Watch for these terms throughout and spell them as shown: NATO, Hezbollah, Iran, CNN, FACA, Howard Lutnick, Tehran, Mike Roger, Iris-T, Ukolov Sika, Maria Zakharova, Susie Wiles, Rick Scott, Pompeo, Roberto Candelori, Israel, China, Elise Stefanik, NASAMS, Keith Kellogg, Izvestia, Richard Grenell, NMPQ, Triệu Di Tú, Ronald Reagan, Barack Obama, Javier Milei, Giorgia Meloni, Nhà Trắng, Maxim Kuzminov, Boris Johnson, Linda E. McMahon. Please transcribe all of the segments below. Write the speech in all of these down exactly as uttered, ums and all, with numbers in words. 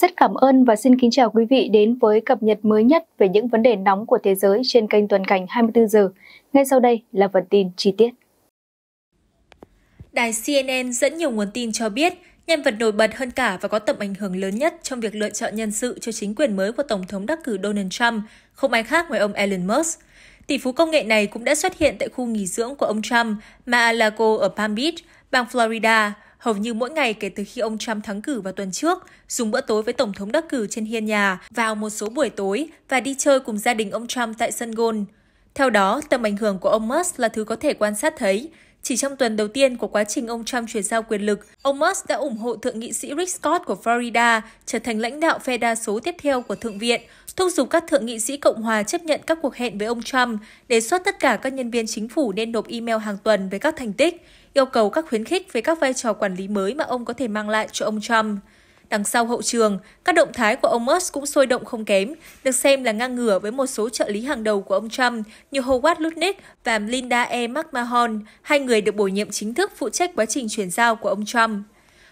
Rất cảm ơn và xin kính chào quý vị đến với cập nhật mới nhất về những vấn đề nóng của thế giới trên kênh Tuần Cảnh hai mươi tư giờ. Ngay sau đây là phần tin chi tiết. Đài C N N dẫn nhiều nguồn tin cho biết, nhân vật nổi bật hơn cả và có tầm ảnh hưởng lớn nhất trong việc lựa chọn nhân sự cho chính quyền mới của Tổng thống đắc cử Donald Trump, không ai khác ngoài ông Elon Musk. Tỷ phú công nghệ này cũng đã xuất hiện tại khu nghỉ dưỡng của ông Trump, Mar-a-Lago ở Palm Beach, bang Florida, hầu như mỗi ngày kể từ khi ông Trump thắng cử vào tuần trước, dùng bữa tối với Tổng thống đắc cử trên hiên nhà, vào một số buổi tối và đi chơi cùng gia đình ông Trump tại sân golf. Theo đó, tầm ảnh hưởng của ông Musk là thứ có thể quan sát thấy. Chỉ trong tuần đầu tiên của quá trình ông Trump chuyển giao quyền lực, ông Musk đã ủng hộ Thượng nghị sĩ Rick Scott của Florida trở thành lãnh đạo phe đa số tiếp theo của Thượng viện, thúc giục các Thượng nghị sĩ Cộng hòa chấp nhận các cuộc hẹn với ông Trump, đề xuất tất cả các nhân viên chính phủ nên nộp email hàng tuần với các thành tích, yêu cầu các khuyến khích về các vai trò quản lý mới mà ông có thể mang lại cho ông Trump. Đằng sau hậu trường, các động thái của ông Musk cũng sôi động không kém, được xem là ngang ngửa với một số trợ lý hàng đầu của ông Trump như Howard Lutnick và Linda E. McMahon, hai người được bổ nhiệm chính thức phụ trách quá trình chuyển giao của ông Trump.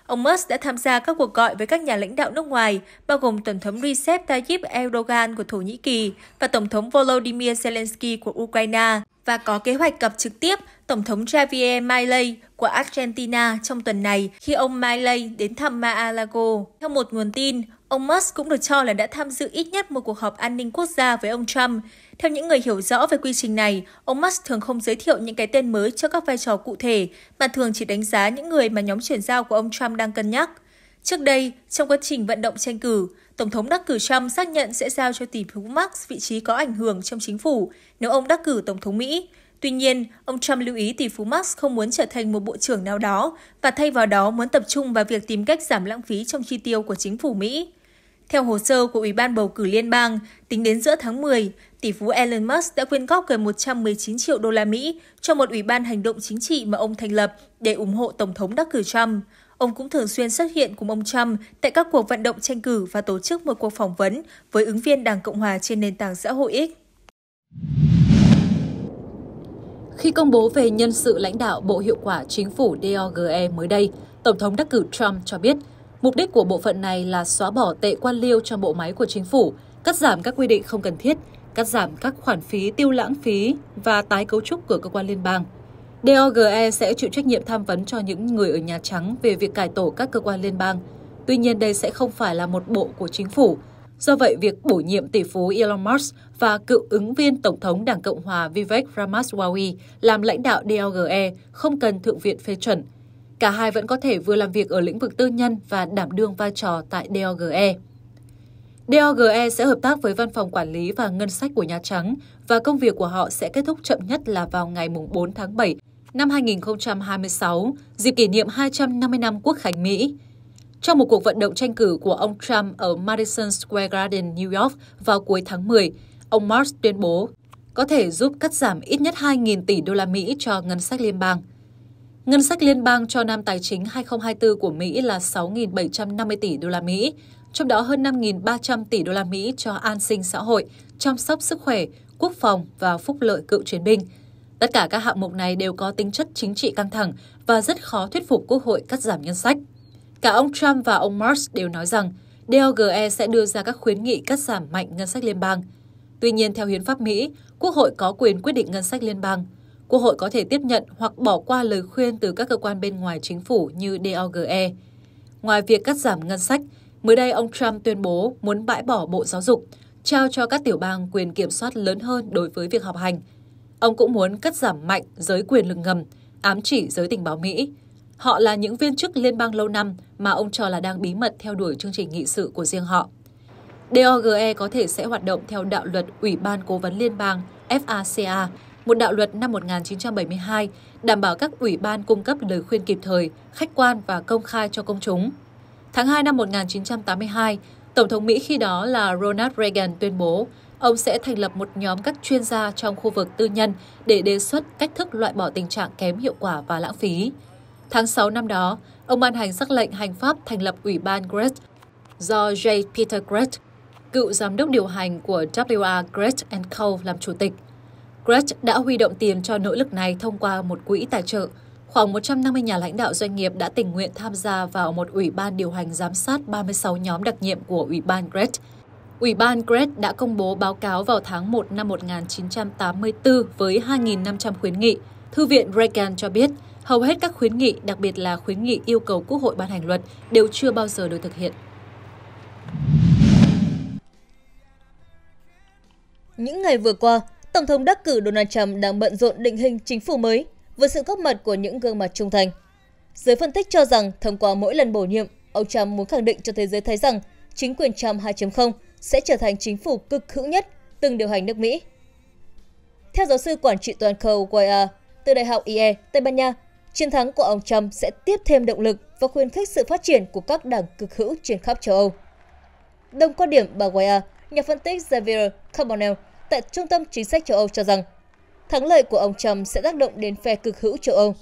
Ông Musk đã tham gia các cuộc gọi với các nhà lãnh đạo nước ngoài, bao gồm Tổng thống Recep Tayyip Erdogan của Thổ Nhĩ Kỳ và Tổng thống Volodymyr Zelensky của Ukraine, và có kế hoạch gặp trực tiếp Tổng thống Javier Milei của Argentina trong tuần này khi ông Milei đến thăm Mar-a-Lago. Theo một nguồn tin, ông Musk cũng được cho là đã tham dự ít nhất một cuộc họp an ninh quốc gia với ông Trump. Theo những người hiểu rõ về quy trình này, ông Musk thường không giới thiệu những cái tên mới cho các vai trò cụ thể, mà thường chỉ đánh giá những người mà nhóm chuyển giao của ông Trump đang cân nhắc. Trước đây, trong quá trình vận động tranh cử, Tổng thống đắc cử Trump xác nhận sẽ giao cho tỷ phú Musk vị trí có ảnh hưởng trong chính phủ nếu ông đắc cử Tổng thống Mỹ. Tuy nhiên, ông Trump lưu ý tỷ phú Musk không muốn trở thành một bộ trưởng nào đó và thay vào đó muốn tập trung vào việc tìm cách giảm lãng phí trong chi tiêu của chính phủ Mỹ. Theo hồ sơ của Ủy ban bầu cử liên bang, tính đến giữa tháng mười, tỷ phú Elon Musk đã quyên góp gần một trăm mười chín triệu đô la Mỹ cho một ủy ban hành động chính trị mà ông thành lập để ủng hộ Tổng thống đắc cử Trump. Ông cũng thường xuyên xuất hiện cùng ông Trump tại các cuộc vận động tranh cử và tổ chức một cuộc phỏng vấn với ứng viên Đảng Cộng hòa trên nền tảng xã hội X. Khi công bố về nhân sự lãnh đạo Bộ Hiệu quả Chính phủ đê o giê e mới đây, Tổng thống đắc cử Trump cho biết mục đích của bộ phận này là xóa bỏ tệ quan liêu trong bộ máy của chính phủ, cắt giảm các quy định không cần thiết, cắt giảm các khoản phí tiêu lãng phí và tái cấu trúc của cơ quan liên bang. đê o giê e sẽ chịu trách nhiệm tham vấn cho những người ở Nhà Trắng về việc cải tổ các cơ quan liên bang. Tuy nhiên, đây sẽ không phải là một bộ của chính phủ. Do vậy, việc bổ nhiệm tỷ phú Elon Musk và cựu ứng viên Tổng thống Đảng Cộng hòa Vivek Ramaswamy làm lãnh đạo đê o giê e không cần Thượng viện phê chuẩn. Cả hai vẫn có thể vừa làm việc ở lĩnh vực tư nhân và đảm đương vai trò tại đê o giê e. đê o giê e sẽ hợp tác với Văn phòng Quản lý và Ngân sách của Nhà Trắng và công việc của họ sẽ kết thúc chậm nhất là vào ngày bốn tháng bảy năm hai nghìn không trăm hai mươi sáu, dịp kỷ niệm hai trăm năm mươi năm Quốc khánh Mỹ. Trong một cuộc vận động tranh cử của ông Trump ở Madison Square Garden, New York vào cuối tháng mười, ông Musk tuyên bố có thể giúp cắt giảm ít nhất hai nghìn tỷ đô la Mỹ cho ngân sách liên bang. Ngân sách liên bang cho năm tài chính hai nghìn không trăm hai mươi tư của Mỹ là sáu nghìn bảy trăm năm mươi tỷ đô la Mỹ, trong đó hơn năm nghìn ba trăm tỷ đô la Mỹ cho an sinh xã hội, chăm sóc sức khỏe, quốc phòng và phúc lợi cựu chiến binh. Tất cả các hạng mục này đều có tính chất chính trị căng thẳng và rất khó thuyết phục Quốc hội cắt giảm ngân sách. Cả ông Trump và ông Musk đều nói rằng đê o giê e sẽ đưa ra các khuyến nghị cắt giảm mạnh ngân sách liên bang. Tuy nhiên, theo hiến pháp Mỹ, Quốc hội có quyền quyết định ngân sách liên bang. Quốc hội có thể tiếp nhận hoặc bỏ qua lời khuyên từ các cơ quan bên ngoài chính phủ như đê o giê e. Ngoài việc cắt giảm ngân sách, mới đây ông Trump tuyên bố muốn bãi bỏ Bộ Giáo dục, trao cho các tiểu bang quyền kiểm soát lớn hơn đối với việc học hành. Ông cũng muốn cắt giảm mạnh giới quyền lực ngầm, ám chỉ giới tình báo Mỹ. Họ là những viên chức liên bang lâu năm mà ông cho là đang bí mật theo đuổi chương trình nghị sự của riêng họ. đê o giê e có thể sẽ hoạt động theo đạo luật Ủy ban Cố vấn Liên bang F A C A, một đạo luật năm một nghìn chín trăm bảy mươi hai, đảm bảo các ủy ban cung cấp lời khuyên kịp thời, khách quan và công khai cho công chúng. Tháng hai năm một nghìn chín trăm tám mươi hai, Tổng thống Mỹ khi đó là Ronald Reagan tuyên bố ông sẽ thành lập một nhóm các chuyên gia trong khu vực tư nhân để đề xuất cách thức loại bỏ tình trạng kém hiệu quả và lãng phí. Tháng sáu năm đó, ông ban hành sắc lệnh hành pháp thành lập Ủy ban Gresch do J. Peter Gresch, cựu giám đốc điều hành của W R. Gresch and Co. làm chủ tịch. Gresch đã huy động tiền cho nỗ lực này thông qua một quỹ tài trợ. Khoảng một trăm năm mươi nhà lãnh đạo doanh nghiệp đã tình nguyện tham gia vào một ủy ban điều hành giám sát ba mươi sáu nhóm đặc nhiệm của Ủy ban Gresch. Ủy ban Gresch đã công bố báo cáo vào tháng một năm một nghìn chín trăm tám mươi tư với hai nghìn năm trăm khuyến nghị. Thư viện Reagan cho biết, hầu hết các khuyến nghị, đặc biệt là khuyến nghị yêu cầu Quốc hội ban hành luật, đều chưa bao giờ được thực hiện. Những ngày vừa qua, Tổng thống đắc cử Donald Trump đang bận rộn định hình chính phủ mới với sự góp mặt của những gương mặt trung thành. Giới phân tích cho rằng, thông qua mỗi lần bổ nhiệm, ông Trump muốn khẳng định cho thế giới thấy rằng chính quyền Trump hai chấm không sẽ trở thành chính phủ cực hữu nhất từng điều hành nước Mỹ. Theo giáo sư quản trị toàn cầu Guaya từ Đại học i e Tây Ban Nha, chiến thắng của ông Trump sẽ tiếp thêm động lực và khuyến khích sự phát triển của các đảng cực hữu trên khắp châu Âu. Đồng quan điểm bà Guaya, nhà phân tích Javier Milei tại Trung tâm Chính sách châu Âu cho rằng, thắng lợi của ông Trump sẽ tác động đến phe cực hữu châu Âu.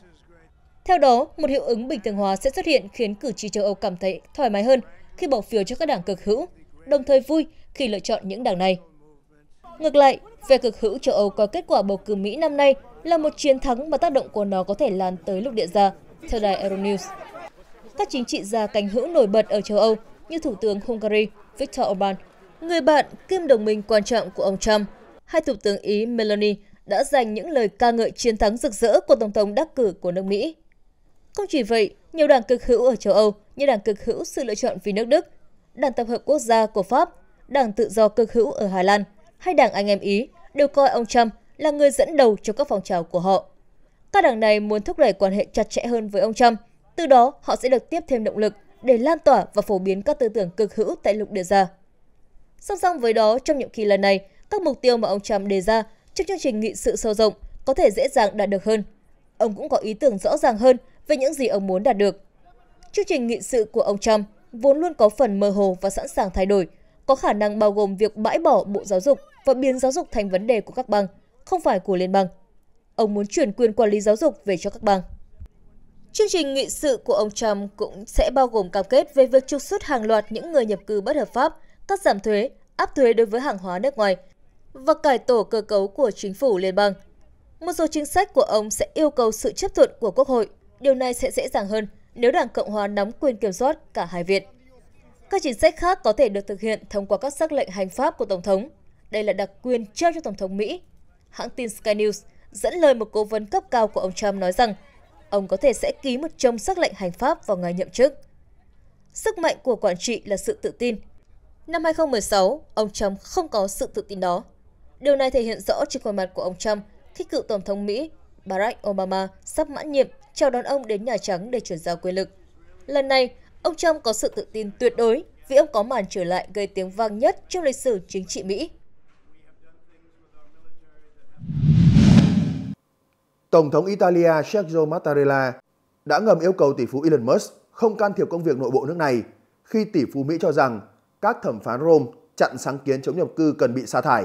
Theo đó, một hiệu ứng bình thường hóa sẽ xuất hiện khiến cử tri châu Âu cảm thấy thoải mái hơn khi bỏ phiếu cho các đảng cực hữu, đồng thời vui khi lựa chọn những đảng này. Ngược lại, phe cực hữu châu Âu có kết quả bầu cử Mỹ năm nay là một chiến thắng mà tác động của nó có thể lan tới lục địa già, theo đài Euronews. Các chính trị gia cánh hữu nổi bật ở châu Âu như Thủ tướng Hungary Viktor Orbán, người bạn kiêm đồng minh quan trọng của ông Trump, hay Thủ tướng Ý Meloni đã dành những lời ca ngợi chiến thắng rực rỡ của Tổng thống đắc cử của nước Mỹ. Không chỉ vậy, nhiều đảng cực hữu ở châu Âu như đảng cực hữu Sự Lựa Chọn Vì nước Đức, đảng Tập hợp Quốc gia của Pháp, đảng Tự do cực hữu ở Hà Lan hay đảng Anh em Ý đều coi ông Trump là người dẫn đầu trong các phong trào của họ. Các đảng này muốn thúc đẩy quan hệ chặt chẽ hơn với ông Trump, từ đó họ sẽ được tiếp thêm động lực để lan tỏa và phổ biến các tư tưởng cực hữu tại lục địa già. Song song với đó, trong nhiệm kỳ lần này, các mục tiêu mà ông Trump đề ra trong chương trình nghị sự sâu rộng có thể dễ dàng đạt được hơn. Ông cũng có ý tưởng rõ ràng hơn về những gì ông muốn đạt được. Chương trình nghị sự của ông Trump vốn luôn có phần mơ hồ và sẵn sàng thay đổi, có khả năng bao gồm việc bãi bỏ Bộ Giáo dục và biến giáo dục thành vấn đề của các bang, không phải của liên bang. Ông muốn chuyển quyền quản lý giáo dục về cho các bang. Chương trình nghị sự của ông Trump cũng sẽ bao gồm cam kết về việc trục xuất hàng loạt những người nhập cư bất hợp pháp, cắt giảm thuế, áp thuế đối với hàng hóa nước ngoài và cải tổ cơ cấu của chính phủ liên bang. Một số chính sách của ông sẽ yêu cầu sự chấp thuận của Quốc hội. Điều này sẽ dễ dàng hơn nếu Đảng Cộng hòa nắm quyền kiểm soát cả hai viện. Các chính sách khác có thể được thực hiện thông qua các sắc lệnh hành pháp của Tổng thống. Đây là đặc quyền trao cho Tổng thống Mỹ. Hãng tin Sky News dẫn lời một cố vấn cấp cao của ông Trump nói rằng ông có thể sẽ ký một chồng sắc lệnh hành pháp vào ngày nhậm chức. Sức mạnh của quản trị là sự tự tin. Năm hai nghìn không trăm mười sáu, ông Trump không có sự tự tin đó. Điều này thể hiện rõ trên khuôn mặt của ông Trump khi cựu Tổng thống Mỹ Barack Obama sắp mãn nhiệm chào đón ông đến Nhà Trắng để chuyển giao quyền lực. Lần này, ông Trump có sự tự tin tuyệt đối vì ông có màn trở lại gây tiếng vang nhất trong lịch sử chính trị Mỹ. Tổng thống Italia Sergio Mattarella đã ngầm yêu cầu tỷ phú Elon Musk không can thiệp công việc nội bộ nước này khi tỷ phú Mỹ cho rằng các thẩm phán Rome chặn sáng kiến chống nhập cư cần bị sa thải.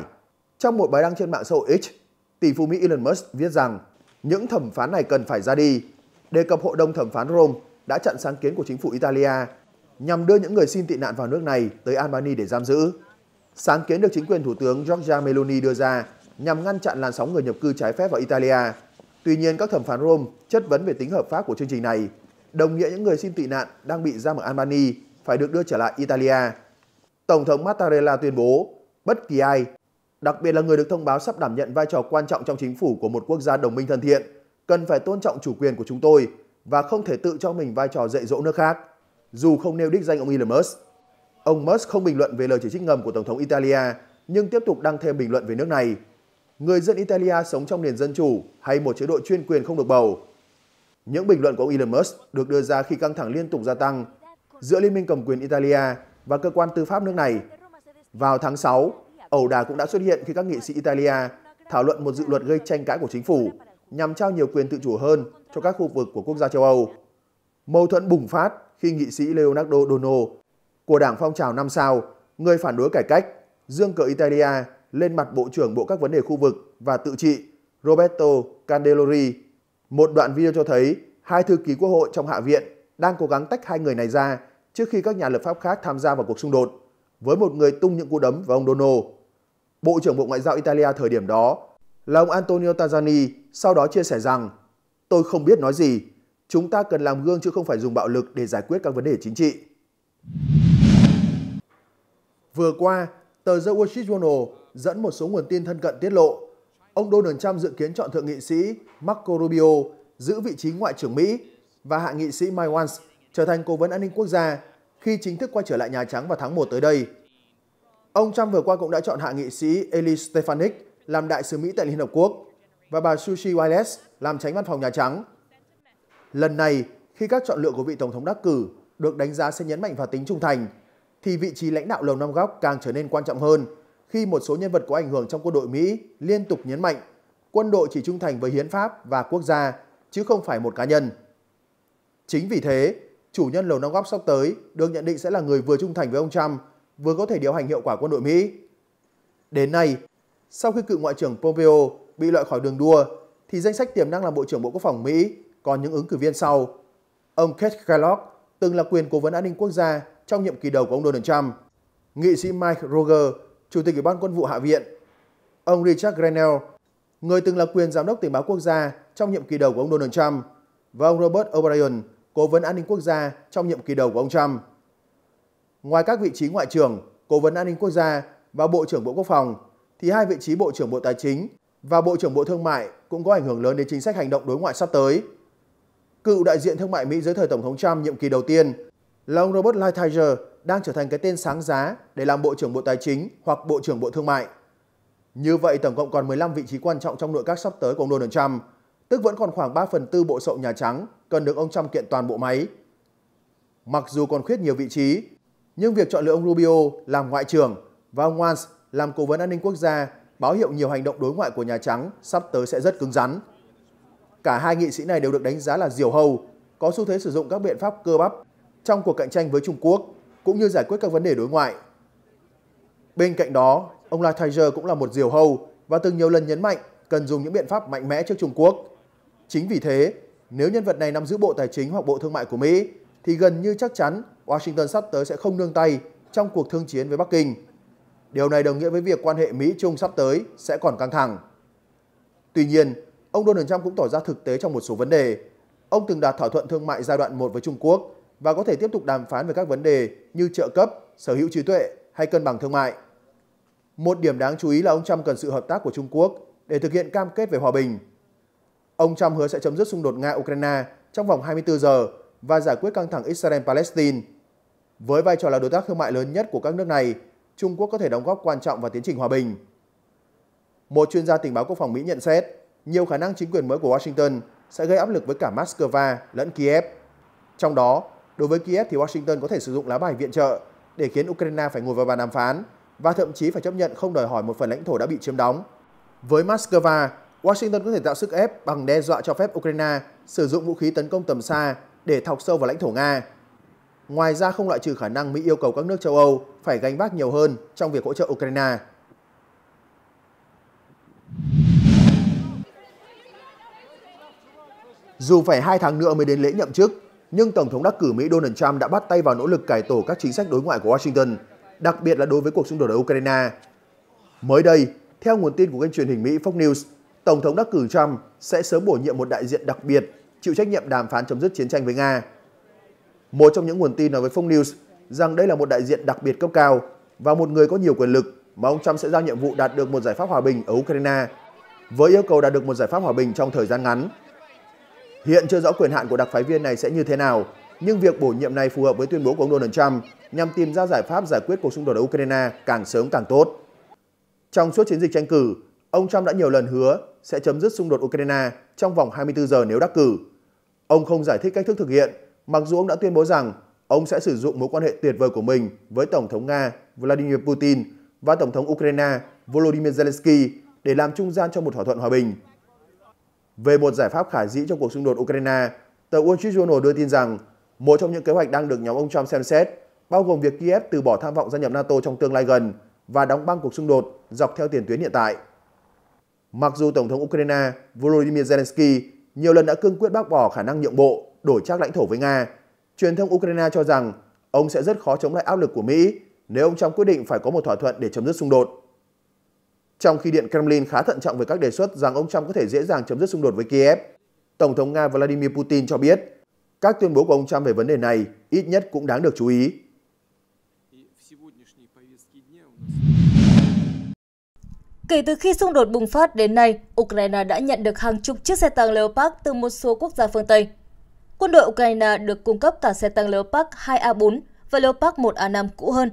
Trong một bài đăng trên mạng xã hội X, tỷ phú Mỹ Elon Musk viết rằng những thẩm phán này cần phải ra đi. Đề cập Hội đồng Thẩm phán Rome đã chặn sáng kiến của chính phủ Italia nhằm đưa những người xin tị nạn vào nước này tới Albania để giam giữ. Sáng kiến được chính quyền Thủ tướng Giorgia Meloni đưa ra nhằm ngăn chặn làn sóng người nhập cư trái phép vào Italia. Tuy nhiên, các thẩm phán Rome chất vấn về tính hợp pháp của chương trình này, đồng nghĩa những người xin tị nạn đang bị giam ở Albania phải được đưa trở lại Italia. Tổng thống Mattarella tuyên bố bất kỳ ai, đặc biệt là người được thông báo sắp đảm nhận vai trò quan trọng trong chính phủ của một quốc gia đồng minh thân thiện, cần phải tôn trọng chủ quyền của chúng tôi và không thể tự cho mình vai trò dạy dỗ nước khác, dù không nêu đích danh ông Elon Musk. Ông Musk không bình luận về lời chỉ trích ngầm của Tổng thống Italia, nhưng tiếp tục đăng thêm bình luận về nước này. Người dân Italia sống trong nền dân chủ hay một chế độ chuyên quyền không được bầu. Những bình luận của ông Elon Musk được đưa ra khi căng thẳng liên tục gia tăng giữa Liên minh cầm quyền Italia và cơ quan tư pháp nước này. Vào tháng sáu, ẩu đả cũng đã xuất hiện khi các nghị sĩ Italia thảo luận một dự luật gây tranh cãi của chính phủ nhằm trao nhiều quyền tự chủ hơn cho các khu vực của quốc gia châu Âu. Mâu thuẫn bùng phát khi nghị sĩ Leonardo Dono của đảng phong trào năm sao, người phản đối cải cách, dương cờ Italia lên mặt Bộ trưởng Bộ các vấn đề khu vực và tự trị Roberto Candelori. Một đoạn video cho thấy hai thư ký quốc hội trong Hạ viện đang cố gắng tách hai người này ra trước khi các nhà lập pháp khác tham gia vào cuộc xung đột, với một người tung những cú đấm vào ông Dono. Bộ trưởng Bộ Ngoại giao Italia thời điểm đó là ông Antonio Tajani sau đó chia sẻ rằng tôi không biết nói gì, Chúng ta cần làm gương chứ không phải dùng bạo lực để giải quyết các vấn đề chính trị. Vừa qua, tờ The Wall Street Journal dẫn một số nguồn tin thân cận tiết lộ, ông Donald Trump dự kiến chọn thượng nghị sĩ Marco Rubio giữ vị trí ngoại trưởng Mỹ và hạ nghị sĩ Mike Wance trở thành cố vấn an ninh quốc gia khi chính thức quay trở lại Nhà Trắng vào tháng một tới đây. Ông Trump vừa qua cũng đã chọn hạ nghị sĩ Elise Stefanik làm đại sứ Mỹ tại Liên Hợp Quốc và bà Susie Wiles làm tránh văn phòng Nhà Trắng. Lần này, khi các chọn lựa của vị Tổng thống đắc cử được đánh giá sẽ nhấn mạnh vào tính trung thành, thì vị trí lãnh đạo Lầu Năm Góc càng trở nên quan trọng hơn khi một số nhân vật có ảnh hưởng trong quân đội Mỹ liên tục nhấn mạnh quân đội chỉ trung thành với hiến pháp và quốc gia, chứ không phải một cá nhân. Chính vì thế, chủ nhân Lầu Năm Góc sắp tới được nhận định sẽ là người vừa trung thành với ông Trump, vừa có thể điều hành hiệu quả quân đội Mỹ. Đến nay, sau khi cựu Ngoại trưởng Pompeo bị loại khỏi đường đua, thì danh sách tiềm năng làm Bộ trưởng Bộ Quốc phòng Mỹ còn những ứng cử viên sau. Ông Keith Kellogg từng là quyền cố vấn an ninh quốc gia trong nhiệm kỳ đầu của ông Donald Trump. Nghị sĩ Mike Roger, Chủ tịch Ủy ban Quân vụ Hạ viện. Ông Richard Grenell, người từng là quyền giám đốc tình báo quốc gia trong nhiệm kỳ đầu của ông Donald Trump. Và ông Robert O'Brien, cố vấn an ninh quốc gia trong nhiệm kỳ đầu của ông Trump. Ngoài các vị trí ngoại trưởng, cố vấn an ninh quốc gia và bộ trưởng Bộ Quốc phòng, thì hai vị trí bộ trưởng Bộ Tài chính và bộ trưởng Bộ Thương mại cũng có ảnh hưởng lớn đến chính sách hành động đối ngoại sắp tới. Cựu đại diện thương mại Mỹ dưới thời Tổng thống Trump nhiệm kỳ đầu tiên là ông Robert Lighthizer đang trở thành cái tên sáng giá để làm bộ trưởng Bộ Tài chính hoặc bộ trưởng Bộ Thương mại. Như vậy, tổng cộng còn mười lăm vị trí quan trọng trong nội các sắp tới của ông Donald Trump, tức vẫn còn khoảng ba phần tư bộ sậu Nhà Trắng cần được ông Trump kiện toàn bộ máy. Mặc dù còn khuyết nhiều vị trí, nhưng việc chọn lựa ông Rubio làm ngoại trưởng và ông Wance làm cố vấn an ninh quốc gia báo hiệu nhiều hành động đối ngoại của Nhà Trắng sắp tới sẽ rất cứng rắn. Cả hai nghị sĩ này đều được đánh giá là diều hâu, có xu thế sử dụng các biện pháp cơ bắp trong cuộc cạnh tranh với Trung Quốc, cũng như giải quyết các vấn đề đối ngoại. Bên cạnh đó, ông Lighthizer cũng là một diều hâu và từng nhiều lần nhấn mạnh cần dùng những biện pháp mạnh mẽ trước Trung Quốc. Chính vì thế, nếu nhân vật này nắm giữ Bộ Tài chính hoặc Bộ Thương mại của Mỹ, thì gần như chắc chắn Washington sắp tới sẽ không nương tay trong cuộc thương chiến với Bắc Kinh. Điều này đồng nghĩa với việc quan hệ Mỹ-Trung sắp tới sẽ còn căng thẳng. Tuy nhiên, ông Donald Trump cũng tỏ ra thực tế trong một số vấn đề. Ông từng đạt thỏa thuận thương mại giai đoạn một với Trung Quốc và có thể tiếp tục đàm phán về các vấn đề như trợ cấp, sở hữu trí tuệ hay cân bằng thương mại. Một điểm đáng chú ý là ông Trump cần sự hợp tác của Trung Quốc để thực hiện cam kết về hòa bình. Ông Trump hứa sẽ chấm dứt xung đột Nga-Ukraine trong vòng hai mươi tư giờ và giải quyết căng thẳng Israel-Palestine. Với vai trò là đối tác thương mại lớn nhất của các nước này, Trung Quốc có thể đóng góp quan trọng vào tiến trình hòa bình. Một chuyên gia tình báo quốc phòng Mỹ nhận xét, nhiều khả năng chính quyền mới của Washington sẽ gây áp lực với cả Moscow lẫn Kiev. Trong đó, đối với Kiev thì Washington có thể sử dụng lá bài viện trợ để khiến Ukraine phải ngồi vào bàn đàm phán và thậm chí phải chấp nhận không đòi hỏi một phần lãnh thổ đã bị chiếm đóng. Với Moscow, Washington có thể tạo sức ép bằng đe dọa cho phép Ukraine sử dụng vũ khí tấn công tầm xa để thọc sâu vào lãnh thổ Nga. Ngoài ra, không loại trừ khả năng Mỹ yêu cầu các nước châu Âu phải gánh vác nhiều hơn trong việc hỗ trợ Ukraine. Dù phải hai tháng nữa mới đến lễ nhậm chức, nhưng Tổng thống đắc cử Mỹ Donald Trump đã bắt tay vào nỗ lực cải tổ các chính sách đối ngoại của Washington, đặc biệt là đối với cuộc xung đột ở Ukraine. Mới đây, theo nguồn tin của kênh truyền hình Mỹ Fox News, Tổng thống đắc cử Trump sẽ sớm bổ nhiệm một đại diện đặc biệt chịu trách nhiệm đàm phán chấm dứt chiến tranh với Nga. Một trong những nguồn tin nói với Fox News rằng đây là một đại diện đặc biệt cấp cao và một người có nhiều quyền lực mà ông Trump sẽ giao nhiệm vụ đạt được một giải pháp hòa bình ở Ukraine, với yêu cầu đạt được một giải pháp hòa bình trong thời gian ngắn. Hiện chưa rõ quyền hạn của đặc phái viên này sẽ như thế nào, nhưng việc bổ nhiệm này phù hợp với tuyên bố của ông Donald Trump nhằm tìm ra giải pháp giải quyết cuộc xung đột ở Ukraine càng sớm càng tốt. Trong suốt chiến dịch tranh cử, ông Trump đã nhiều lần hứa sẽ chấm dứt xung đột Ukraine trong vòng hai mươi tư giờ nếu đắc cử. Ông không giải thích cách thức thực hiện, mặc dù ông đã tuyên bố rằng ông sẽ sử dụng mối quan hệ tuyệt vời của mình với Tổng thống Nga Vladimir Putin và Tổng thống Ukraine Volodymyr Zelensky để làm trung gian cho một thỏa thuận hòa bình. Về một giải pháp khả dĩ trong cuộc xung đột Ukraine, tờ Wall Street Journal đưa tin rằng một trong những kế hoạch đang được nhóm ông Trump xem xét bao gồm việc Kiev từ bỏ tham vọng gia nhập NATO trong tương lai gần và đóng băng cuộc xung đột dọc theo tiền tuyến hiện tại. Mặc dù Tổng thống Ukraine Volodymyr Zelensky nhiều lần đã cương quyết bác bỏ khả năng nhượng bộ, đổi trác lãnh thổ với Nga, truyền thông Ukraine cho rằng ông sẽ rất khó chống lại áp lực của Mỹ nếu ông Trump quyết định phải có một thỏa thuận để chấm dứt xung đột. Trong khi Điện Kremlin khá thận trọng về các đề xuất rằng ông Trump có thể dễ dàng chấm dứt xung đột với Kiev, Tổng thống Nga Vladimir Putin cho biết Các tuyên bố của ông Trump về vấn đề này ít nhất cũng đáng được chú ý. Kể từ khi xung đột bùng phát đến nay, Ukraine đã nhận được hàng chục chiếc xe tăng Leopard từ một số quốc gia phương Tây. Quân đội Ukraine được cung cấp cả xe tăng Leopard hai A bốn và Leopard một A năm cũ hơn,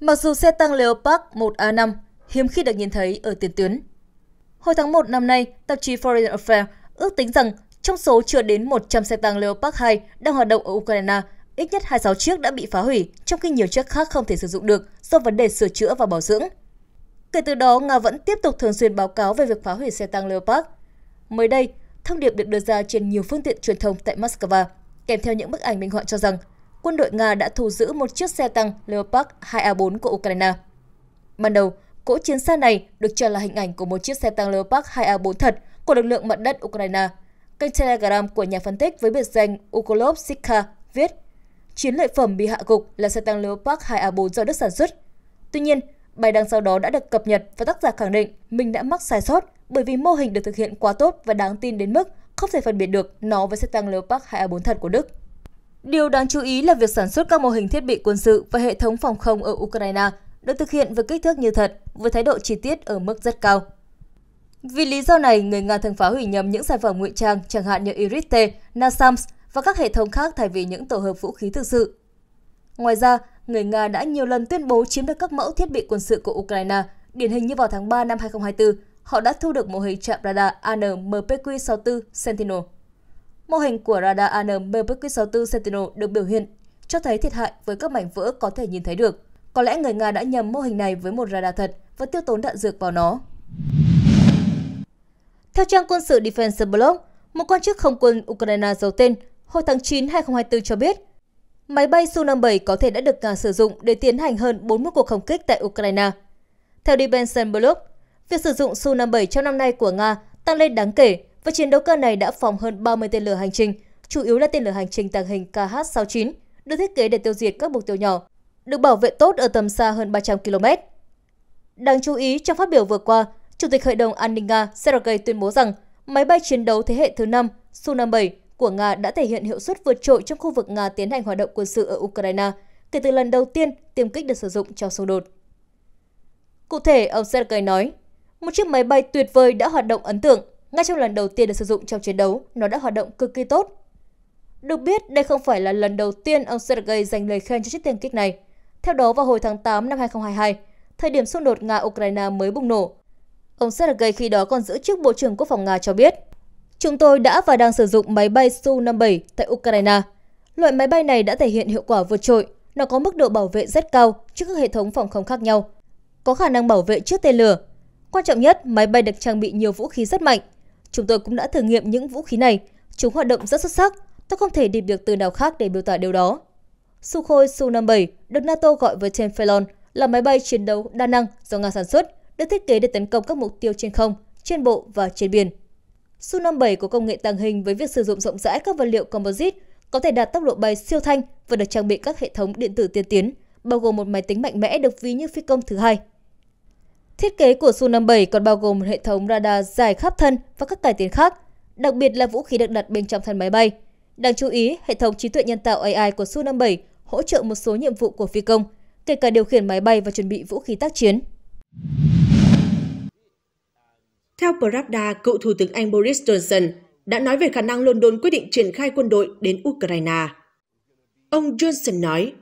mặc dù xe tăng Leopard một A năm hiếm khi được nhìn thấy ở tiền tuyến. Hồi tháng một năm nay, tạp chí Foreign Affairs ước tính rằng trong số chưa đến một trăm xe tăng Leopard hai đang hoạt động ở Ukraine, ít nhất hai mươi sáu chiếc đã bị phá hủy, trong khi nhiều chiếc khác không thể sử dụng được do vấn đề sửa chữa và bảo dưỡng. Kể từ đó, Nga vẫn tiếp tục thường xuyên báo cáo về việc phá hủy xe tăng Leopard. Mới đây, thông điệp được đưa ra trên nhiều phương tiện truyền thông tại Moscow, kèm theo những bức ảnh minh họa cho rằng quân đội Nga đã thu giữ một chiếc xe tăng Leopard hai A bốn của Ukraine. Ban đầu, cỗ chiến xa này được cho là hình ảnh của một chiếc xe tăng Leopard hai A bốn thật của lực lượng mặt đất Ukraine. Kênh Telegram của nhà phân tích với biệt danh Ukolov Sika viết, chiến lợi phẩm bị hạ gục là xe tăng Leopard hai A bốn do Đức sản xuất. Tuy nhiên, bài đăng sau đó đã được cập nhật và tác giả khẳng định mình đã mắc sai sót bởi vì mô hình được thực hiện quá tốt và đáng tin đến mức không thể phân biệt được nó với xe tăng Leopard hai A bốn thật của Đức. Điều đáng chú ý là việc sản xuất các mô hình thiết bị quân sự và hệ thống phòng không ở Ukraine được thực hiện với kích thước như thật, với thái độ chi tiết ở mức rất cao. Vì lý do này, người Nga thường phá hủy nhầm những sản phẩm ngụy trang, chẳng hạn như Iris-T, NASAMS và các hệ thống khác thay vì những tổ hợp vũ khí thực sự. Ngoài ra, người Nga đã nhiều lần tuyên bố chiếm được các mẫu thiết bị quân sự của Ukraine, điển hình như vào tháng ba năm hai không hai tư, họ đã thu được mô hình trạm radar A N M P Q sáu mươi tư Sentinel. Mô hình của radar A N M P Q sáu mươi tư Sentinel được biểu hiện, cho thấy thiệt hại với các mảnh vỡ có thể nhìn thấy được. Có lẽ người Nga đã nhầm mô hình này với một radar thật và tiêu tốn đạn dược vào nó. Theo trang quân sự Defense Blog, một quan chức không quân Ukraine giấu tên hồi tháng chín năm hai không hai tư cho biết, máy bay Su năm mươi bảy có thể đã được Nga sử dụng để tiến hành hơn bốn mươi cuộc không kích tại Ukraine. Theo Defense Blog, việc sử dụng Su năm mươi bảy trong năm nay của Nga tăng lên đáng kể và chiến đấu cơ này đã phóng hơn ba mươi tên lửa hành trình, chủ yếu là tên lửa hành trình tàng hình K H sáu mươi chín, được thiết kế để tiêu diệt các mục tiêu nhỏ, được bảo vệ tốt ở tầm xa hơn ba trăm ki lô mét. Đáng chú ý, trong phát biểu vừa qua, Chủ tịch Hội đồng An ninh Nga Sergei tuyên bố rằng máy bay chiến đấu thế hệ thứ năm Su năm mươi bảy của Nga đã thể hiện hiệu suất vượt trội trong khu vực Nga tiến hành hoạt động quân sự ở Ukraine kể từ lần đầu tiên tiêm kích được sử dụng trong xung đột. Cụ thể, ông Sergei nói, một chiếc máy bay tuyệt vời đã hoạt động ấn tượng, ngay trong lần đầu tiên được sử dụng trong chiến đấu, nó đã hoạt động cực kỳ tốt. Được biết, đây không phải là lần đầu tiên ông Sergei dành lời khen cho chiếc tiêm kích này. Theo đó, vào hồi tháng tám năm hai không hai hai, thời điểm xung đột Nga-Ukraine mới bùng nổ, ông Sergei khi đó còn giữ chức Bộ trưởng Quốc phòng Nga cho biết, chúng tôi đã và đang sử dụng máy bay Su năm mươi bảy tại Ukraine. Loại máy bay này đã thể hiện hiệu quả vượt trội, nó có mức độ bảo vệ rất cao trước các hệ thống phòng không khác nhau, có khả năng bảo vệ trước tên lửa. Quan trọng nhất, máy bay được trang bị nhiều vũ khí rất mạnh. Chúng tôi cũng đã thử nghiệm những vũ khí này, chúng hoạt động rất xuất sắc, tôi không thể tìm được từ nào khác để biểu tả điều đó. Sukhoi Su năm mươi bảy, được NATO gọi với tên Felon, là máy bay chiến đấu đa năng do Nga sản xuất, được thiết kế để tấn công các mục tiêu trên không, trên bộ và trên biển. Su năm mươi bảy có công nghệ tàng hình với việc sử dụng rộng rãi các vật liệu composite, có thể đạt tốc độ bay siêu thanh và được trang bị các hệ thống điện tử tiên tiến, bao gồm một máy tính mạnh mẽ được ví như phi công thứ hai. Thiết kế của Su năm mươi bảy còn bao gồm một hệ thống radar dài khắp thân và các cải tiến khác, đặc biệt là vũ khí được đặt bên trong thân máy bay. Đáng chú ý, hệ thống trí tuệ nhân tạo A I của Su năm mươi bảy hỗ trợ một số nhiệm vụ của phi công, kể cả điều khiển máy bay và chuẩn bị vũ khí tác chiến. Theo Pravda, cựu Thủ tướng Anh Boris Johnson đã nói về khả năng London quyết định triển khai quân đội đến Ukraine. Ông Johnson nói,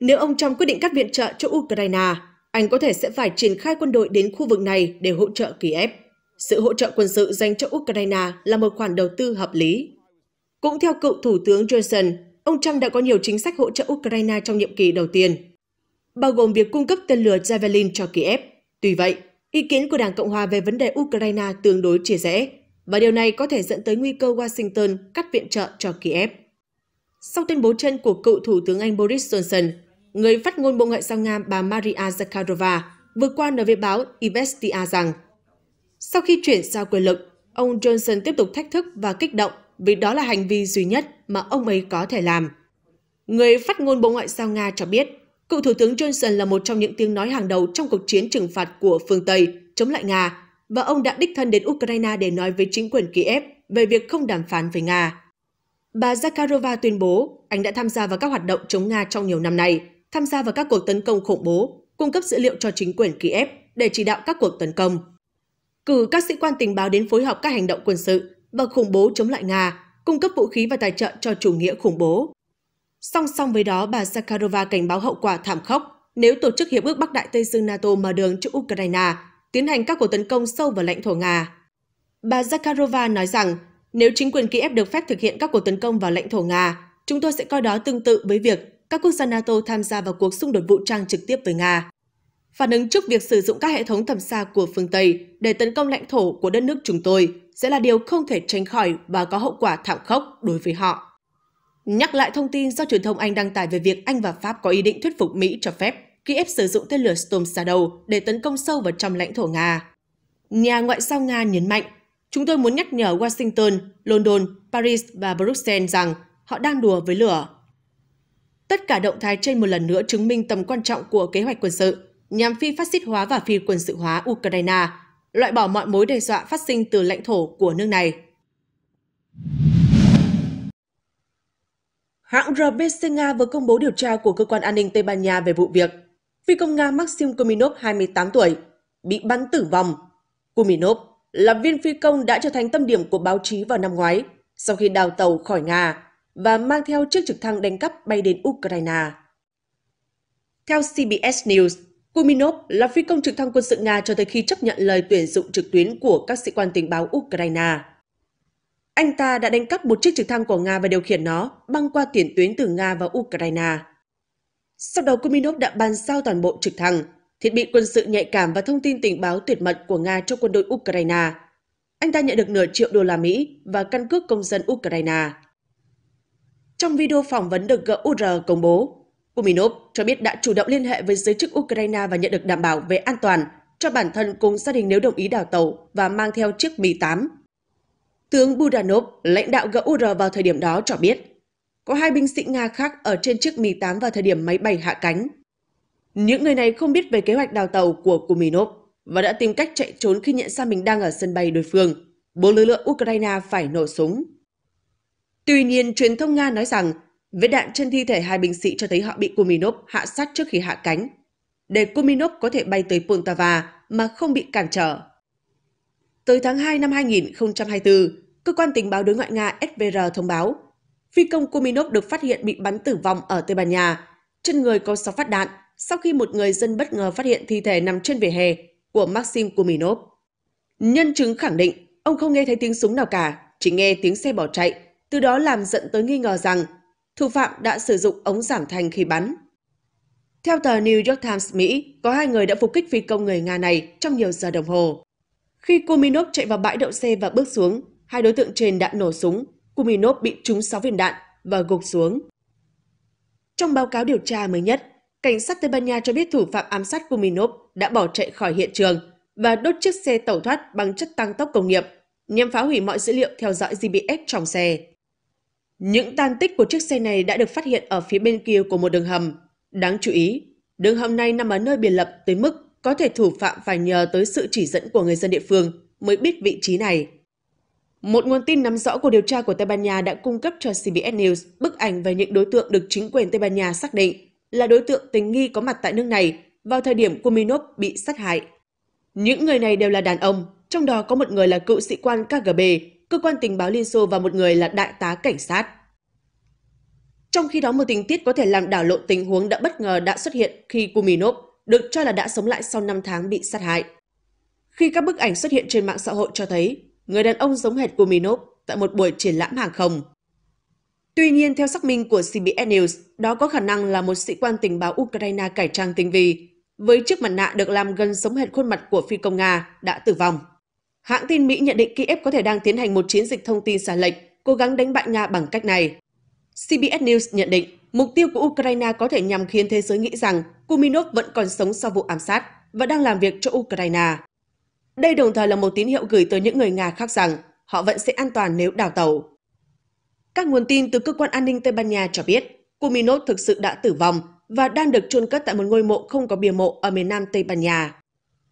nếu ông Trump quyết định cắt viện trợ cho Ukraine, Anh có thể sẽ phải triển khai quân đội đến khu vực này để hỗ trợ Kiev. Sự hỗ trợ quân sự dành cho Ukraine là một khoản đầu tư hợp lý. Cũng theo cựu Thủ tướng Johnson, ông Trump đã có nhiều chính sách hỗ trợ Ukraine trong nhiệm kỳ đầu tiên, bao gồm việc cung cấp tên lửa Javelin cho Kiev. Tuy vậy, ý kiến của Đảng Cộng Hòa về vấn đề Ukraine tương đối chia rẽ, và điều này có thể dẫn tới nguy cơ Washington cắt viện trợ cho Kiev. Sau tuyên bố trên của cựu Thủ tướng Anh Boris Johnson, người phát ngôn Bộ Ngoại giao Nga bà Maria Zakharova vừa qua nói với báo Izvestia rằng sau khi chuyển giao quyền lực, ông Johnson tiếp tục thách thức và kích động vì đó là hành vi duy nhất mà ông ấy có thể làm. Người phát ngôn Bộ Ngoại giao Nga cho biết, cựu Thủ tướng Johnson là một trong những tiếng nói hàng đầu trong cuộc chiến trừng phạt của phương Tây chống lại Nga, và ông đã đích thân đến Ukraine để nói với chính quyền Kiev về việc không đàm phán với Nga. Bà Zakharova tuyên bố anh đã tham gia vào các hoạt động chống Nga trong nhiều năm nay, tham gia vào các cuộc tấn công khủng bố, cung cấp dữ liệu cho chính quyền Kiev để chỉ đạo các cuộc tấn công. Cử các sĩ quan tình báo đến phối hợp các hành động quân sự và khủng bố chống lại Nga, cung cấp vũ khí và tài trợ cho chủ nghĩa khủng bố. Song song với đó, bà Zakharova cảnh báo hậu quả thảm khốc nếu Tổ chức Hiệp ước Bắc Đại Tây Dương NATO mở đường cho Ukraine tiến hành các cuộc tấn công sâu vào lãnh thổ Nga. Bà Zakharova nói rằng, nếu chính quyền Kiev được phép thực hiện các cuộc tấn công vào lãnh thổ Nga, chúng tôi sẽ coi đó tương tự với việc các quốc gia NATO tham gia vào cuộc xung đột vũ trang trực tiếp với Nga. Phản ứng trước việc sử dụng các hệ thống tầm xa của phương Tây để tấn công lãnh thổ của đất nước chúng tôi sẽ là điều không thể tránh khỏi và có hậu quả thảm khốc đối với họ. Nhắc lại thông tin do truyền thông Anh đăng tải về việc Anh và Pháp có ý định thuyết phục Mỹ cho phép Kiev sử dụng tên lửa Storm Shadow để tấn công sâu vào trong lãnh thổ Nga. Nhà ngoại giao Nga nhấn mạnh, chúng tôi muốn nhắc nhở Washington, London, Paris và Bruxelles rằng họ đang đùa với lửa. Tất cả động thái trên một lần nữa chứng minh tầm quan trọng của kế hoạch quân sự nhằm phi phát xít hóa và phi quân sự hóa Ukraine, loại bỏ mọi mối đe dọa phát sinh từ lãnh thổ của nước này. Hãng rờ bê xê Nga vừa công bố điều tra của cơ quan an ninh Tây Ban Nha về vụ việc phi công Nga Maxim Kuzminov, hai mươi tám tuổi, bị bắn tử vong. Kuzminov là viên phi công đã trở thành tâm điểm của báo chí vào năm ngoái sau khi đào tàu khỏi Nga và mang theo chiếc trực thăng đánh cắp bay đến Ukraine. Theo xê bê ét News, Kuzminov là phi công trực thăng quân sự Nga cho tới khi chấp nhận lời tuyển dụng trực tuyến của các sĩ quan tình báo Ukraine. Anh ta đã đánh cắp một chiếc trực thăng của Nga và điều khiển nó băng qua tiền tuyến từ Nga và Ukraine. Sau đó, Kuzminov đã bàn giao toàn bộ trực thăng, thiết bị quân sự nhạy cảm và thông tin tình báo tuyệt mật của Nga cho quân đội Ukraine. Anh ta nhận được nửa triệu đô la Mỹ và căn cước công dân Ukraine. Trong video phỏng vấn được giê u rờ công bố, Kuzminov cho biết đã chủ động liên hệ với giới chức Ukraine và nhận được đảm bảo về an toàn cho bản thân cùng gia đình nếu đồng ý đào tàu và mang theo chiếc Mi tám. Tướng Budanov, lãnh đạo giê u rờ vào thời điểm đó cho biết, có hai binh sĩ Nga khác ở trên chiếc Mi tám vào thời điểm máy bay hạ cánh. Những người này không biết về kế hoạch đào tàu của Kuzminov và đã tìm cách chạy trốn khi nhận ra mình đang ở sân bay đối phương, buộc lực lượng Ukraine phải nổ súng. Tuy nhiên, truyền thông Nga nói rằng vết đạn trên thi thể hai binh sĩ cho thấy họ bị Kuzminov hạ sát trước khi hạ cánh, để Kuzminov có thể bay tới Poltava mà không bị cản trở. Tới tháng hai năm hai nghìn không trăm hai mươi tư, cơ quan tình báo đối ngoại Nga ét vê rờ thông báo phi công Kuzminov được phát hiện bị bắn tử vong ở Tây Ban Nha, trên người có sáu phát đạn, sau khi một người dân bất ngờ phát hiện thi thể nằm trên vỉa hè của Maxim Kuzminov. Nhân chứng khẳng định ông không nghe thấy tiếng súng nào cả, chỉ nghe tiếng xe bỏ chạy, từ đó làm dẫn tới nghi ngờ rằng thủ phạm đã sử dụng ống giảm thanh khi bắn. Theo tờ New York Times Mỹ, có hai người đã phục kích phi công người Nga này trong nhiều giờ đồng hồ. Khi Kuzminov chạy vào bãi đậu xe và bước xuống, hai đối tượng trên đã nổ súng, Kuzminov bị trúng sáu viên đạn và gục xuống. Trong báo cáo điều tra mới nhất, cảnh sát Tây Ban Nha cho biết thủ phạm ám sát Kuzminov đã bỏ chạy khỏi hiện trường và đốt chiếc xe tẩu thoát bằng chất tăng tốc công nghiệp nhằm phá hủy mọi dữ liệu theo dõi giê pê ét trong xe. Những tàn tích của chiếc xe này đã được phát hiện ở phía bên kia của một đường hầm. Đáng chú ý, đường hầm này nằm ở nơi biệt lập tới mức có thể thủ phạm phải nhờ tới sự chỉ dẫn của người dân địa phương mới biết vị trí này. Một nguồn tin nắm rõ cuộc điều tra của Tây Ban Nha đã cung cấp cho xê bê ét News bức ảnh về những đối tượng được chính quyền Tây Ban Nha xác định là đối tượng tình nghi có mặt tại nước này vào thời điểm Kuzminov bị sát hại. Những người này đều là đàn ông, trong đó có một người là cựu sĩ quan ca giê bê, cơ quan tình báo Liên Xô và một người là đại tá cảnh sát. Trong khi đó, một tình tiết có thể làm đảo lộn tình huống đã bất ngờ đã xuất hiện khi Kuzminov được cho là đã sống lại sau năm tháng bị sát hại. Khi các bức ảnh xuất hiện trên mạng xã hội cho thấy người đàn ông giống hệt Kuzminov tại một buổi triển lãm hàng không. Tuy nhiên, theo xác minh của xê bê ét News, đó có khả năng là một sĩ quan tình báo Ukraine cải trang tinh vi với chiếc mặt nạ được làm gần giống hệt khuôn mặt của phi công Nga đã tử vong. Hãng tin Mỹ nhận định Kiev có thể đang tiến hành một chiến dịch thông tin sai lệch, cố gắng đánh bại Nga bằng cách này. xê bê ét News nhận định mục tiêu của Ukraine có thể nhằm khiến thế giới nghĩ rằng Kuzminov vẫn còn sống sau vụ ám sát và đang làm việc cho Ukraine. Đây đồng thời là một tín hiệu gửi tới những người Nga khác rằng họ vẫn sẽ an toàn nếu đào tẩu. Các nguồn tin từ cơ quan an ninh Tây Ban Nha cho biết Kuzminov thực sự đã tử vong và đang được chôn cất tại một ngôi mộ không có bia mộ ở miền nam Tây Ban Nha.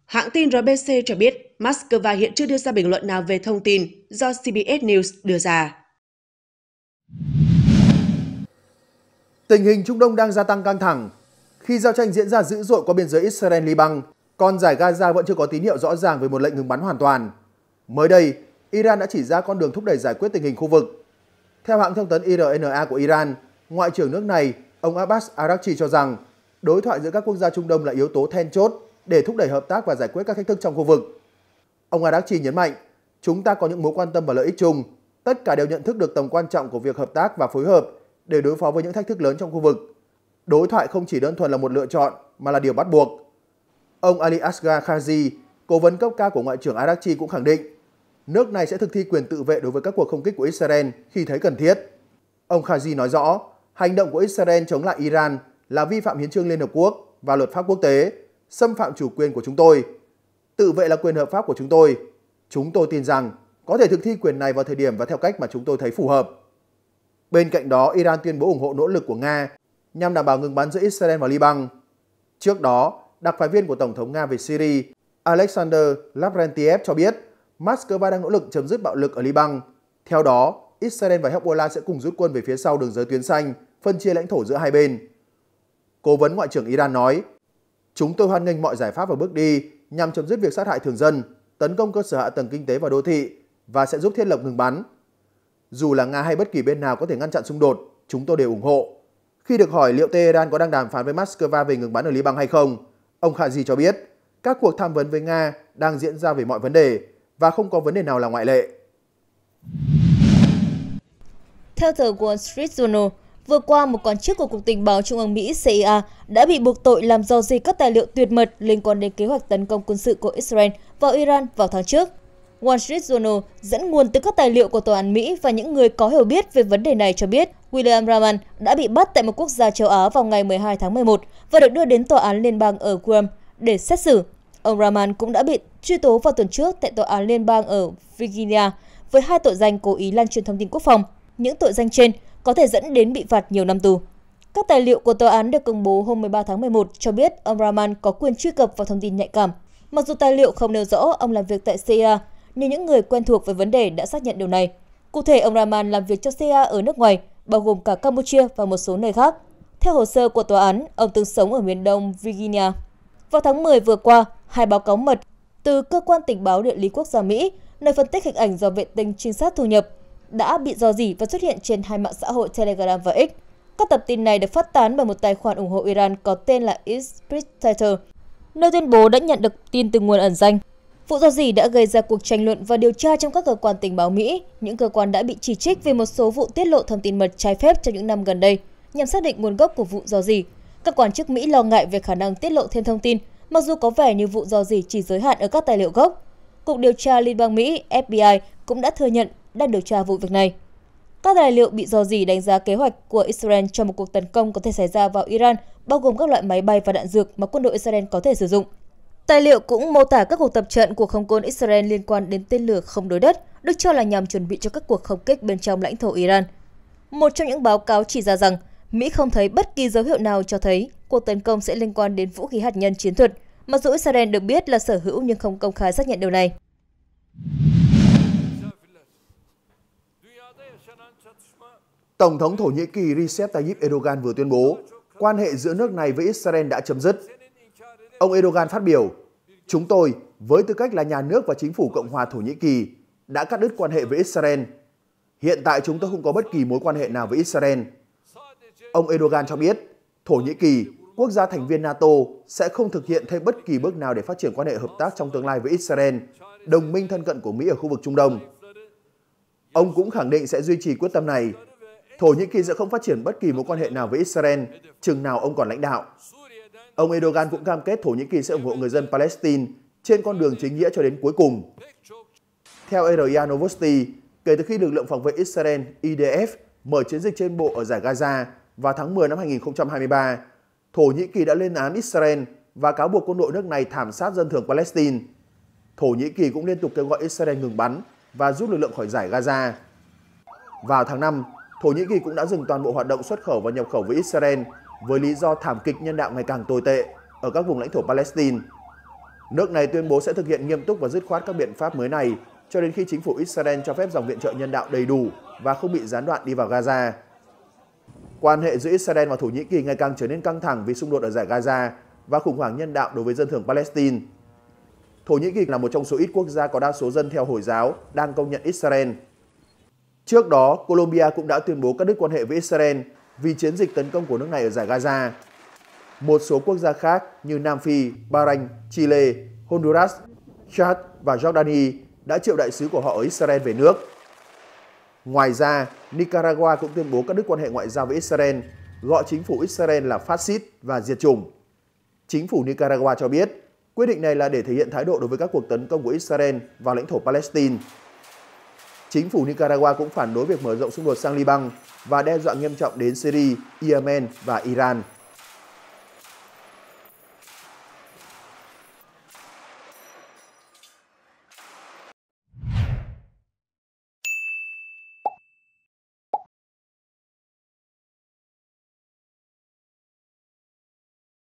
Hãng tin rờ bê xê cho biết Moscow hiện chưa đưa ra bình luận nào về thông tin do xê bê ét News đưa ra. Tình hình Trung Đông đang gia tăng căng thẳng khi giao tranh diễn ra dữ dội qua biên giới Israel-Liban, còn giải Gaza vẫn chưa có tín hiệu rõ ràng về một lệnh ngừng bắn hoàn toàn. Mới đây, Iran đã chỉ ra con đường thúc đẩy giải quyết tình hình khu vực. Theo hãng thông tấn i rờ en a của Iran, Ngoại trưởng nước này, ông Abbas Araghchi cho rằng đối thoại giữa các quốc gia Trung Đông là yếu tố then chốt để thúc đẩy hợp tác và giải quyết các thách thức trong khu vực. Ông Araghchi nhấn mạnh, chúng ta có những mối quan tâm và lợi ích chung, tất cả đều nhận thức được tầm quan trọng của việc hợp tác và phối hợp để đối phó với những thách thức lớn trong khu vực. Đối thoại không chỉ đơn thuần là một lựa chọn mà là điều bắt buộc. Ông Ali Asghar Khazi, cố vấn cấp cao của Ngoại trưởng Araghchi cũng khẳng định, nước này sẽ thực thi quyền tự vệ đối với các cuộc không kích của Israel khi thấy cần thiết. Ông Khazi nói rõ, hành động của Israel chống lại Iran là vi phạm hiến chương Liên Hợp Quốc và luật pháp quốc tế, xâm phạm chủ quyền của chúng tôi. Tự vệ là quyền hợp pháp của chúng tôi. Chúng tôi tin rằng có thể thực thi quyền này vào thời điểm và theo cách mà chúng tôi thấy phù hợp. Bên cạnh đó, Iran tuyên bố ủng hộ nỗ lực của Nga nhằm đảm bảo ngừng bắn giữa Israel và Liban. Trước đó, đặc phái viên của Tổng thống Nga về Syria, Alexander Lavrentiev cho biết Moscow đang nỗ lực chấm dứt bạo lực ở Liban. Theo đó, Israel và Hezbollah sẽ cùng rút quân về phía sau đường giới tuyến xanh, phân chia lãnh thổ giữa hai bên. Cố vấn Ngoại trưởng Iran nói, chúng tôi hoan nghênh mọi giải pháp và bước đi nhằm chấm dứt việc sát hại thường dân, tấn công cơ sở hạ tầng kinh tế và đô thị và sẽ giúp thiết lập ngừng bắn. Dù là Nga hay bất kỳ bên nào có thể ngăn chặn xung đột, chúng tôi đều ủng hộ. Khi được hỏi liệu Tehran có đang đàm phán với Moscow về ngừng bắn ở Liban hay không, ông Khazi cho biết các cuộc tham vấn với Nga đang diễn ra về mọi vấn đề và không có vấn đề nào là ngoại lệ. Theo tờ Wall Street Journal, vừa qua một quan chức của Cục Tình báo Trung ương Mỹ C I A đã bị buộc tội làm rò rỉ các tài liệu tuyệt mật liên quan đến kế hoạch tấn công quân sự của Israel vào Iran vào tháng trước. Wall Street Journal dẫn nguồn từ các tài liệu của Tòa án Mỹ và những người có hiểu biết về vấn đề này cho biết William Raman đã bị bắt tại một quốc gia châu Á vào ngày mười hai tháng mười một và được đưa đến Tòa án Liên bang ở Guam để xét xử. Ông Raman cũng đã bị truy tố vào tuần trước tại Tòa án Liên bang ở Virginia với hai tội danh cố ý lan truyền thông tin quốc phòng. Những tội danh trên có thể dẫn đến bị phạt nhiều năm tù. Các tài liệu của tòa án được công bố hôm mười ba tháng mười một cho biết ông Raman có quyền truy cập vào thông tin nhạy cảm. Mặc dù tài liệu không nêu rõ ông làm việc tại C I A, nhưng những người quen thuộc với vấn đề đã xác nhận điều này. Cụ thể, ông Raman làm việc cho C I A ở nước ngoài, bao gồm cả Campuchia và một số nơi khác. Theo hồ sơ của tòa án, ông từng sống ở miền đông Virginia. Vào tháng mười vừa qua, hai báo cáo mật từ Cơ quan Tình báo Địa lý Quốc gia Mỹ, nơi phân tích hình ảnh do vệ tinh trinh sát thu nhập, đã bị rò rỉ và xuất hiện trên hai mạng xã hội Telegram và X. Các tập tin này được phát tán bởi một tài khoản ủng hộ Iran có tên là Twitter, nơi tuyên bố đã nhận được tin từ nguồn ẩn danh. Vụ rò rỉ đã gây ra cuộc tranh luận và điều tra trong các cơ quan tình báo Mỹ, những cơ quan đã bị chỉ trích vì một số vụ tiết lộ thông tin mật trái phép trong những năm gần đây. Nhằm xác định nguồn gốc của vụ rò rỉ, các quan chức Mỹ lo ngại về khả năng tiết lộ thêm thông tin, mặc dù có vẻ như vụ rò rỉ chỉ giới hạn ở các tài liệu gốc. Cục điều tra Liên bang Mỹ F B I cũng đã thừa nhận đang điều tra vụ việc này. Các tài liệu bị rò rỉ đánh giá kế hoạch của Israel cho một cuộc tấn công có thể xảy ra vào Iran, bao gồm các loại máy bay và đạn dược mà quân đội Israel có thể sử dụng. Tài liệu cũng mô tả các cuộc tập trận của không quân Israel liên quan đến tên lửa không đối đất, được cho là nhằm chuẩn bị cho các cuộc không kích bên trong lãnh thổ Iran. Một trong những báo cáo chỉ ra rằng Mỹ không thấy bất kỳ dấu hiệu nào cho thấy cuộc tấn công sẽ liên quan đến vũ khí hạt nhân chiến thuật, mặc dù Israel được biết là sở hữu nhưng không công khai xác nhận điều này. Tổng thống Thổ Nhĩ Kỳ Recep Tayyip Erdogan vừa tuyên bố quan hệ giữa nước này với Israel đã chấm dứt. Ông Erdogan phát biểu, chúng tôi, với tư cách là nhà nước và chính phủ Cộng hòa Thổ Nhĩ Kỳ, đã cắt đứt quan hệ với Israel. Hiện tại chúng tôi không có bất kỳ mối quan hệ nào với Israel. Ông Erdogan cho biết, Thổ Nhĩ Kỳ, quốc gia thành viên NATO, sẽ không thực hiện thêm bất kỳ bước nào để phát triển quan hệ hợp tác trong tương lai với Israel, đồng minh thân cận của Mỹ ở khu vực Trung Đông. Ông cũng khẳng định sẽ duy trì quyết tâm này. Thổ Nhĩ Kỳ sẽ không phát triển bất kỳ mối quan hệ nào với Israel, chừng nào ông còn lãnh đạo. Ông Erdogan cũng cam kết Thổ Nhĩ Kỳ sẽ ủng hộ người dân Palestine trên con đường chính nghĩa cho đến cuối cùng. Theo e rờ a Novosti, kể từ khi lực lượng phòng vệ Israel I D F mở chiến dịch trên bộ ở giải Gaza vào tháng mười năm hai nghìn không trăm hai mươi ba, Thổ Nhĩ Kỳ đã lên án Israel và cáo buộc quân đội nước này thảm sát dân thường Palestine. Thổ Nhĩ Kỳ cũng liên tục kêu gọi Israel ngừng bắn và rút lực lượng khỏi giải Gaza. Vào tháng năm, Thổ Nhĩ Kỳ cũng đã dừng toàn bộ hoạt động xuất khẩu và nhập khẩu với Israel với lý do thảm kịch nhân đạo ngày càng tồi tệ ở các vùng lãnh thổ Palestine. Nước này tuyên bố sẽ thực hiện nghiêm túc và dứt khoát các biện pháp mới này cho đến khi chính phủ Israel cho phép dòng viện trợ nhân đạo đầy đủ và không bị gián đoạn đi vào Gaza. Quan hệ giữa Israel và Thổ Nhĩ Kỳ ngày càng trở nên căng thẳng vì xung đột ở dải Gaza và khủng hoảng nhân đạo đối với dân thường Palestine. Thổ Nhĩ Kỳ là một trong số ít quốc gia có đa số dân theo Hồi giáo đang công nhận Israel. Trước đó, Colombia cũng đã tuyên bố cắt đứt quan hệ với Israel vì chiến dịch tấn công của nước này ở dải Gaza. Một số quốc gia khác như Nam Phi, Bahrain, Chile, Honduras, Chad và Jordani đã triệu đại sứ của họ ở Israel về nước. Ngoài ra, Nicaragua cũng tuyên bố cắt đứt quan hệ ngoại giao với Israel, gọi chính phủ Israel là phát xít và diệt chủng. Chính phủ Nicaragua cho biết, quyết định này là để thể hiện thái độ đối với các cuộc tấn công của Israel vào lãnh thổ Palestine. Chính phủ Nicaragua cũng phản đối việc mở rộng xung đột sang Liban và đe dọa nghiêm trọng đến Syria, Yemen và Iran.